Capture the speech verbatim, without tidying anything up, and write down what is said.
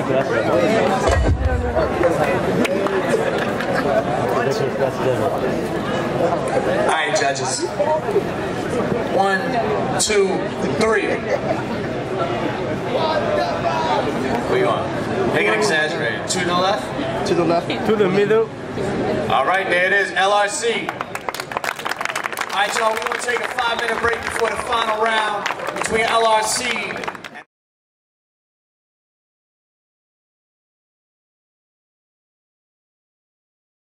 All right, judges. One, two, three. Where you going? Make it exaggerated. To the left? To the left. To the middle. All right, there it is, L R C. All right, y'all, we're going to take a five minute break before the final round between L R C